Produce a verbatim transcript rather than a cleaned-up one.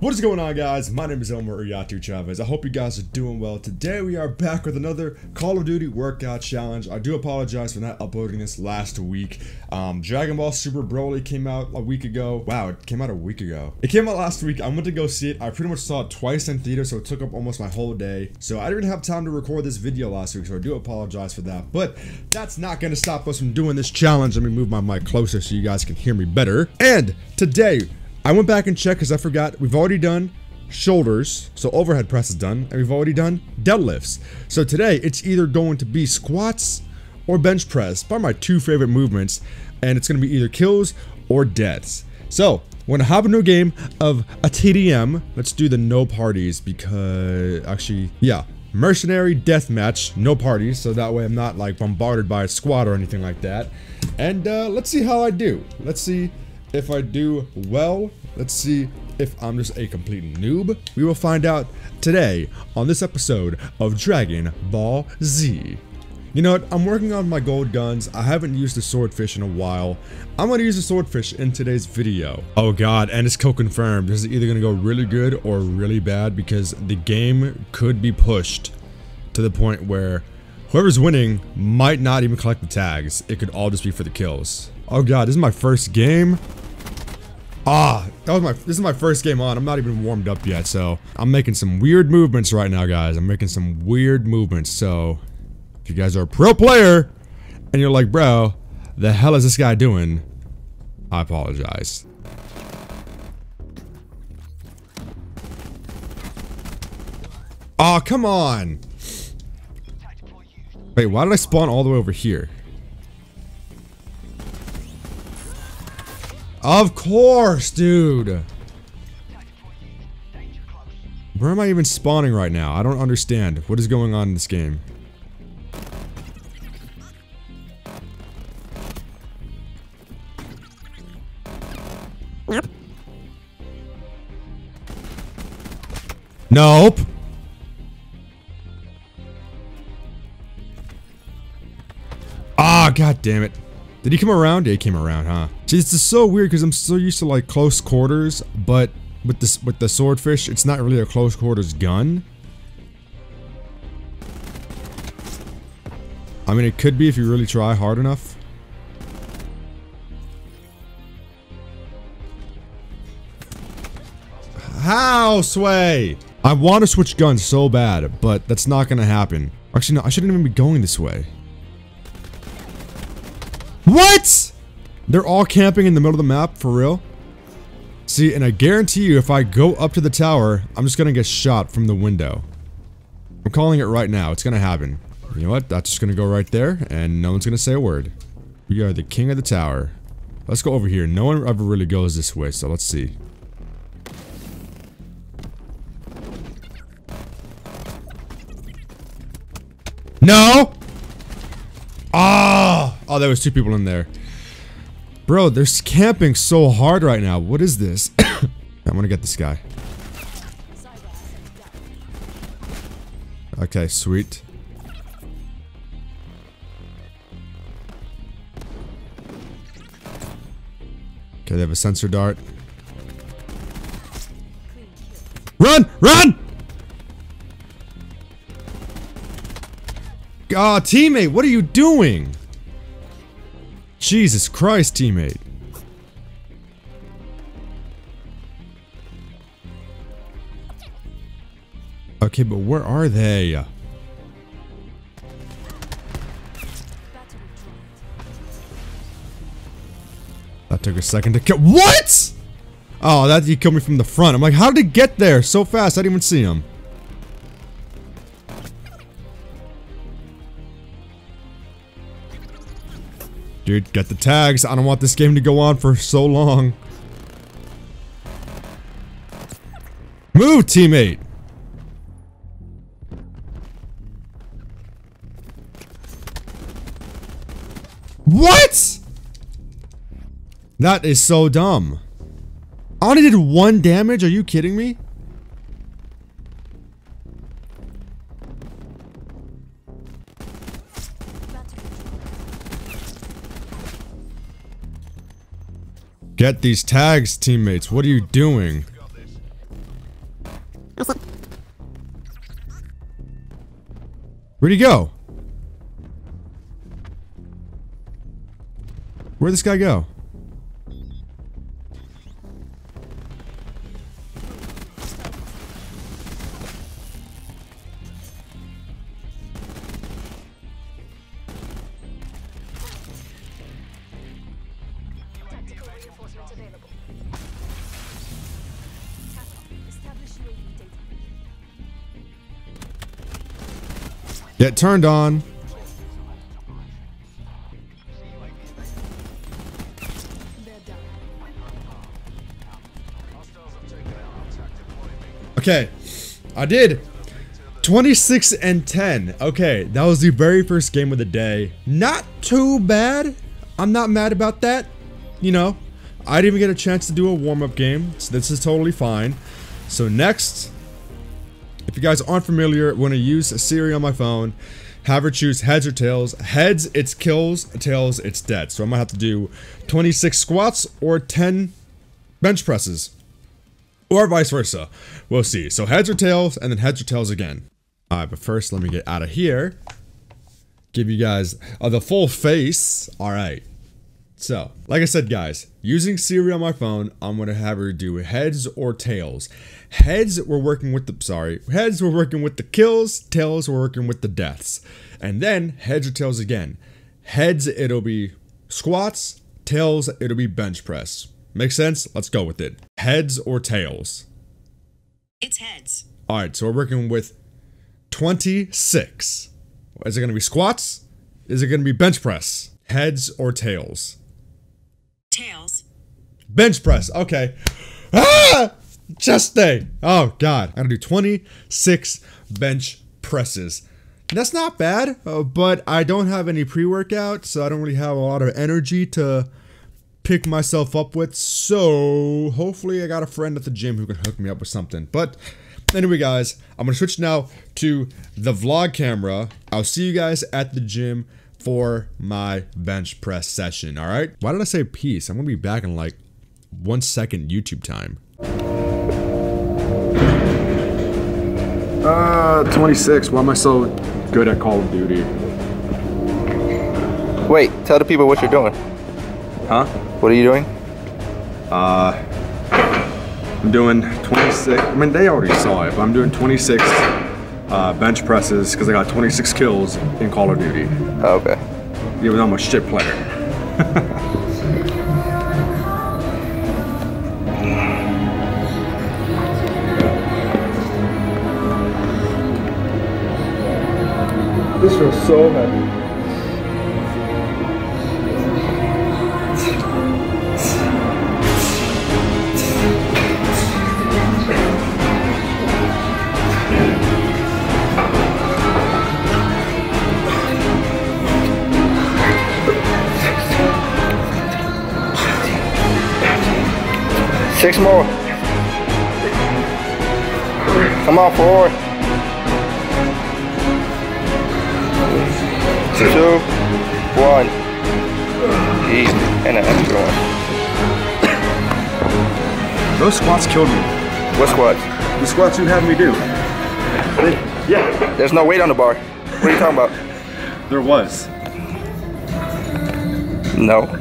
What is going on, guys? My name is Elmer Uriatu Chavez. I hope you guys are doing well. Today we are back with another Call of Duty workout challenge. I do apologize for not uploading this last week. Um, Dragon Ball Super Broly came out a week ago. Wow, it came out a week ago. It came out last week. I went to go see it. I pretty much saw it twice in theater, so it took up almost my whole day. So I didn't have time to record this video last week, so I do apologize for that. But that's not going to stop us from doing this challenge. Let me move my mic closer so you guys can hear me better. And today, I went back and checked because I forgot we've already done shoulders, so overhead press is done, and we've already done deadlifts. So today it's either going to be squats or bench press, probably my two favorite movements, and it's going to be either kills or deaths. So we're going to hop into a game of a T D M. Let's do the no parties because actually, yeah, mercenary deathmatch, no parties, so that way I'm not like bombarded by a squad or anything like that. And uh, let's see how I do. Let's see if I do well. Let's see if I'm just a complete noob. We will find out today on this episode of Dragon Ball Z. You know what? I'm working on my gold guns. I haven't used the swordfish in a while. I'm going to use the swordfish in today's video. Oh god, and it's kill confirmed. This is either going to go really good or really bad because the game could be pushed to the point where whoever's winning might not even collect the tags. It could all just be for the kills. Oh god, this is my first game. Ah, that was my, this is my first game on. I'm not even warmed up yet, so I'm making some weird movements right now, guys. I'm making some weird movements, so if you guys are a pro player and you're like, bro, the hell is this guy doing? I apologize. Aw, oh, come on. Wait, why did I spawn all the way over here? Of course, dude. Where am I even spawning right now? I don't understand. What is going on in this game? Nope. Ah, god damn it. Did he come around? Yeah, he came around, huh? See, this is so weird because I'm so used to like close quarters, but with this, with the swordfish, it's not really a close quarters gun. I mean, it could be if you really try hard enough. How, Sway? I want to switch guns so bad, but that's not gonna happen. Actually, no, I shouldn't even be going this way. What? They're all camping in the middle of the map, for real? See, and I guarantee you if I go up to the tower, I'm just gonna get shot from the window. I'm calling it right now, it's gonna happen. You know what, that's just gonna go right there, and no one's gonna say a word. We are the king of the tower. Let's go over here, no one ever really goes this way, so let's see. No! Ah! Oh, there was two people in there. Bro, they're camping so hard right now. What is this? I'm gonna get this guy. Okay, sweet. Okay, they have a sensor dart. Run! Run! Ah, teammate, what are you doing? Jesus Christ, teammate. Okay, but where are they? That took a second to kill. What? Oh, that, you killed me from the front. I'm like, how did it get there so fast? I didn't even see him. Dude, get the tags. I don't want this game to go on for so long. Move, teammate! What?! That is so dumb. I only did one damage? Are you kidding me? Get these tags, teammates. What are you doing? Where'd he go? Where'd this guy go? Get turned on. Okay, I did twenty-six and ten. Okay, that was the very first game of the day. Not too bad. I'm not mad about that. You know, I didn't even get a chance to do a warm-up game, so this is totally fine. So next, if you guys aren't familiar, when I use Siri on my phone, have her choose heads or tails. Heads, it's kills. Tails, it's dead. So I'm gonna have to do twenty-six squats or ten bench presses, or vice versa. We'll see. So heads or tails, and then heads or tails again. All right, but first, let me get out of here. Give you guys uh, the full face. All right. So, like I said, guys, using Siri on my phone, I'm going to have her do heads or tails. Heads, we're working with the, sorry, heads, we're working with the kills, tails, we're working with the deaths. And then, heads or tails again. Heads, it'll be squats, tails, it'll be bench press. Make sense? Let's go with it. Heads or tails? It's heads. All right, so we're working with twenty-six. Is it going to be squats? Is it going to be bench press? Heads or tails? Tails. Bench press. Okay. Ah! Chest day. Oh, God. I'm going to do twenty-six bench presses. That's not bad, uh, but I don't have any pre-workout, so I don't really have a lot of energy to pick myself up with. So, hopefully I got a friend at the gym who can hook me up with something. But, anyway, guys, I'm going to switch now to the vlog camera. I'll see you guys at the gym for my bench press session, all right? Why did I say peace? I'm gonna be back in like one second YouTube time. Uh, twenty-six, why am I so good at Call of Duty? Wait, tell the people what you're doing. Huh? What are you doing? Uh, I'm doing twenty-six, I mean, they already saw it, but I'm doing twenty-six Uh, bench presses because I got twenty-six kills in Call of Duty. Oh, okay. Yeah, but I'm a shit player. This feels so heavy. Six more. Come on, four. Two, one. Jeez, and an extra one. Those squats killed me. What squats? The squats you had me do. They, yeah. There's no weight on the bar. What are you talking about? There was. No.